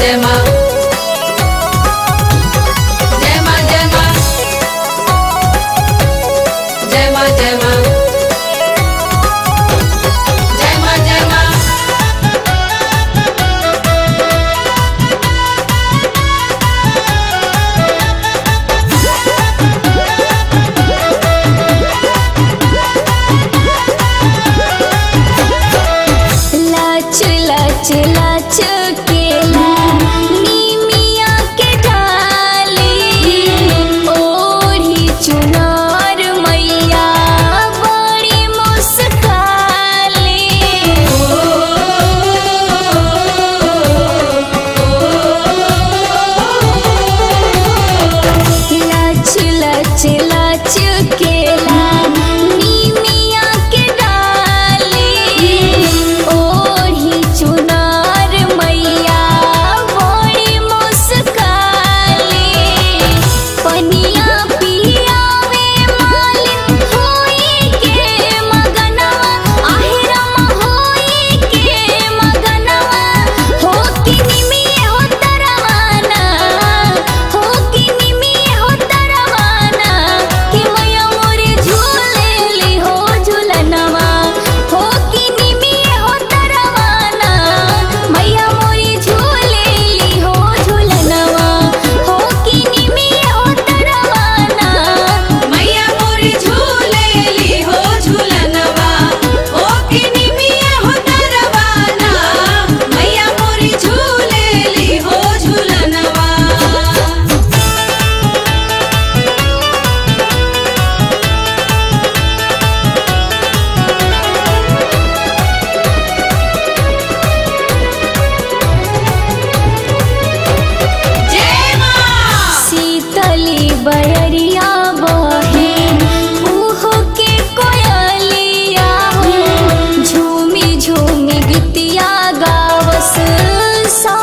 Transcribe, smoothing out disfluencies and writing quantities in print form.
So